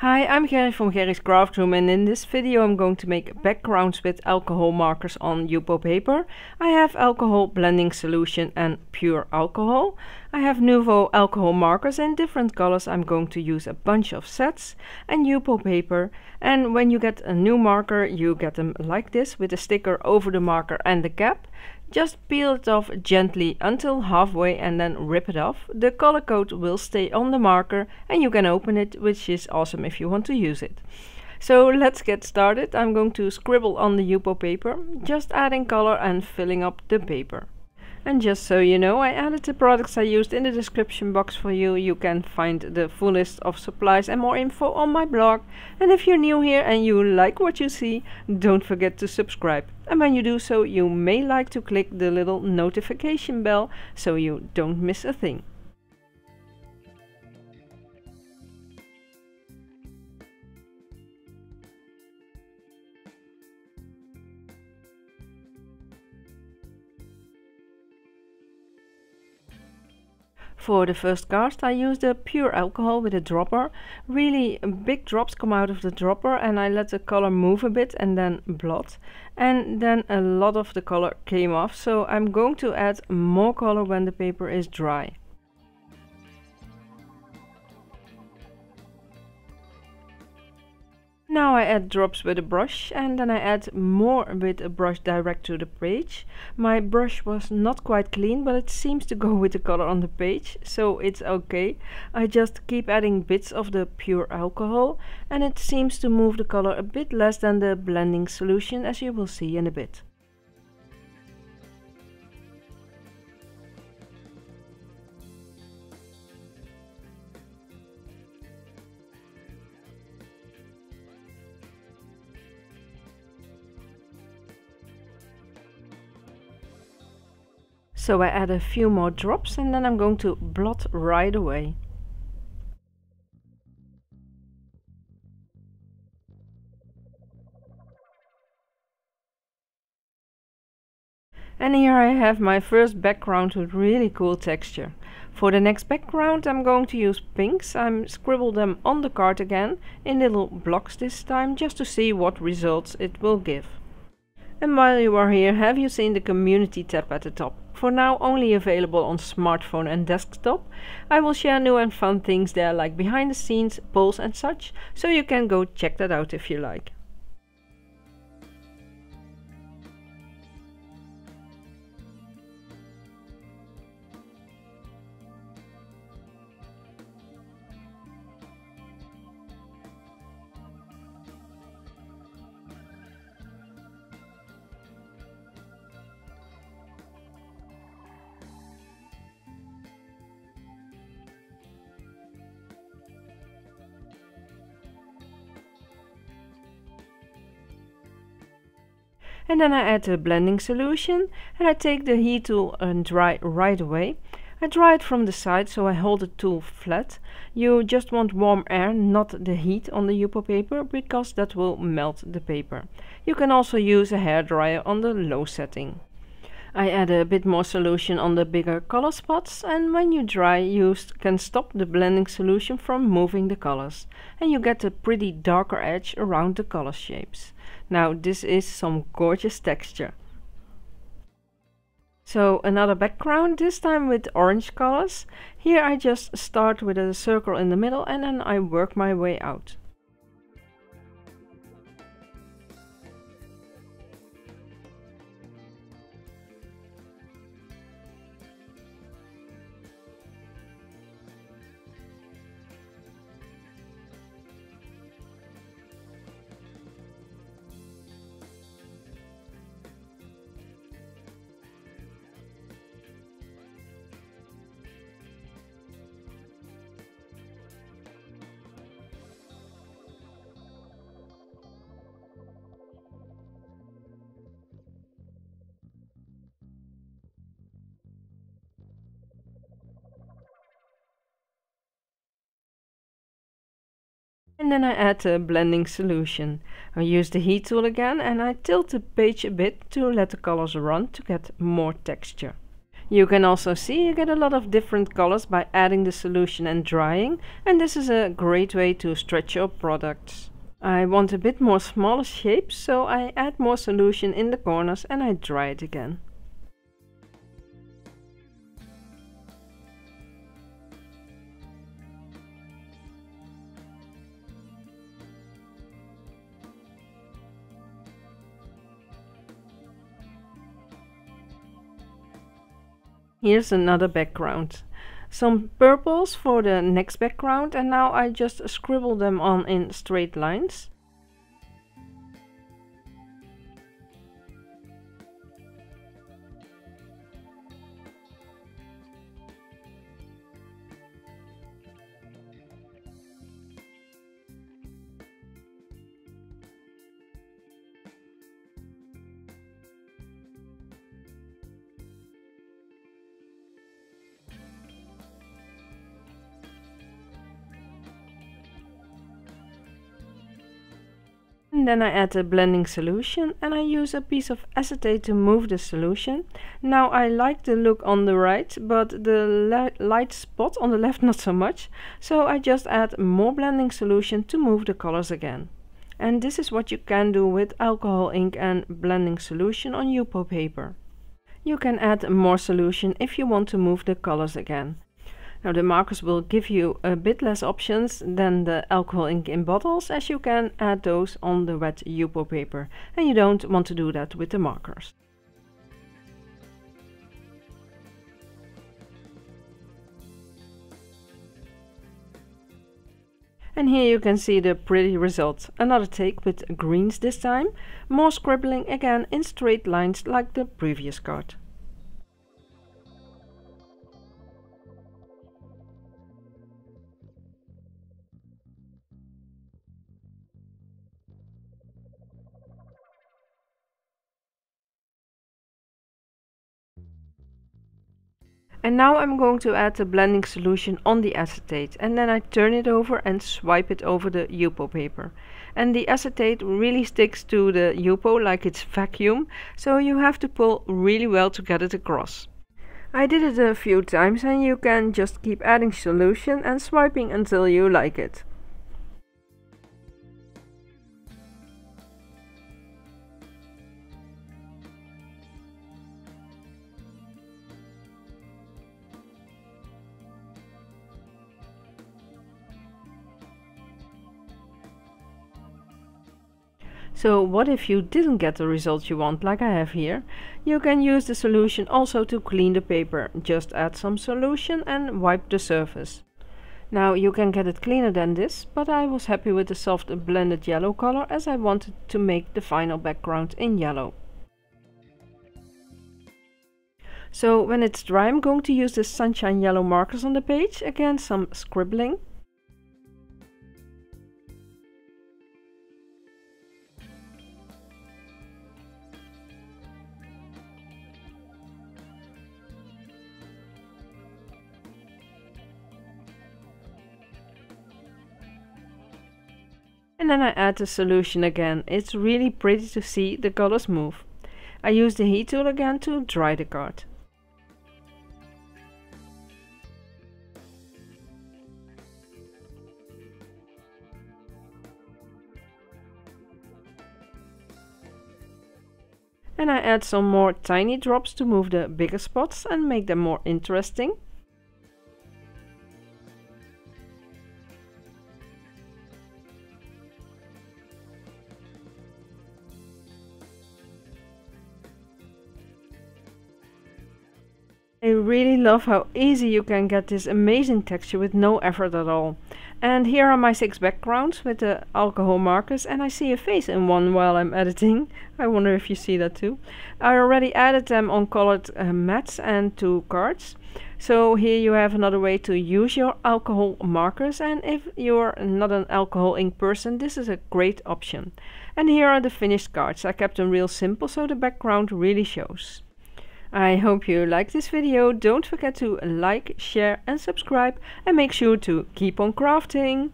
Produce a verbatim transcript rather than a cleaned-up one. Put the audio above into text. Hi, I'm Gerry from Gerry's Craft Room, and in this video I'm going to make backgrounds with alcohol markers on Yupo paper. I have alcohol blending solution and pure alcohol. I have Nuvo alcohol markers in different colors. I'm going to use a bunch of sets and Yupo paper. And when you get a new marker, you get them like this with a sticker over the marker and the cap. Just peel it off gently until halfway and then rip it off. The color code will stay on the marker and you can open it, which is awesome if you want to use it. So let's get started. I'm going to scribble on the Yupo paper, just adding color and filling up the paper. And just so you know, I added the products I used in the description box for you. You can find the full list of supplies and more info on my blog. And if you're new here and you like what you see, don't forget to subscribe. And when you do so, you may like to click the little notification bell so you don't miss a thing. For the first cast, I used a pure alcohol with a dropper. Really big drops come out of the dropper, and I let the color move a bit and then blot. And then a lot of the color came off, so I'm going to add more color when the paper is dry. Now I add drops with a brush, and then I add more with a brush direct to the page. My brush was not quite clean, but it seems to go with the color on the page, so it's okay. I just keep adding bits of the pure alcohol, and it seems to move the color a bit less than the blending solution, as you will see in a bit. So I add a few more drops and then I'm going to blot right away. And here I have my first background with really cool texture. For the next background I'm going to use pinks. I scribble them on the card again in little blocks this time, just to see what results it will give. And while you are here, have you seen the community tab at the top? For now only available on smartphone and desktop. I will share new and fun things there, like behind the scenes, polls and such, so you can go check that out if you like. And then I add the blending solution and I take the heat tool and dry right away. I dry it from the side, so I hold the tool flat. You just want warm air, not the heat on the Yupo paper, because that will melt the paper. You can also use a hairdryer on the low setting. I add a bit more solution on the bigger color spots, and when you dry, you can stop the blending solution from moving the colors. And you get a pretty darker edge around the color shapes. Now this is some gorgeous texture. So another background, this time with orange colors. Here I just start with a circle in the middle and then I work my way out. And then I add a blending solution. I use the heat tool again and I tilt the page a bit to let the colors run to get more texture. You can also see you get a lot of different colors by adding the solution and drying, and this is a great way to stretch your products. I want a bit more smaller shapes, so I add more solution in the corners and I dry it again. Here's another background. Some purples for the next background, and now I just scribble them on in straight lines. Then I add a blending solution and I use a piece of acetate to move the solution. Now I like the look on the right, but the light spot on the left not so much, so I just add more blending solution to move the colors again. And this is what you can do with alcohol ink and blending solution on Yupo paper. You can add more solution if you want to move the colors again. Now the markers will give you a bit less options than the alcohol ink in bottles, as you can add those on the wet Yupo paper, and you don't want to do that with the markers. And here you can see the pretty result. Another take with greens this time, more scribbling again in straight lines like the previous card. And now I'm going to add the blending solution on the acetate, and then I turn it over and swipe it over the Yupo paper. And the acetate really sticks to the Yupo like it's vacuum, so you have to pull really well to get it across. I did it a few times, and you can just keep adding solution and swiping until you like it. So what if you didn't get the result you want, like I have here? You can use the solution also to clean the paper. Just add some solution and wipe the surface. Now you can get it cleaner than this, but I was happy with the soft blended yellow color, as I wanted to make the final background in yellow. So when it's dry, I'm going to use the sunshine yellow markers on the page. Again, some scribbling. And then I add the solution again. It's really pretty to see the colors move. I use the heat tool again to dry the card. And I add some more tiny drops to move the bigger spots and make them more interesting. I really love how easy you can get this amazing texture with no effort at all. And here are my six backgrounds with the alcohol markers, and I see a face in one while I'm editing. I wonder if you see that too. I already added them on colored uh, mats and two cards. So here you have another way to use your alcohol markers, and if you're not an alcohol ink person, this is a great option. And here are the finished cards. I kept them real simple so the background really shows. I hope you liked this video. Don't forget to like, share and subscribe, and make sure to keep on crafting!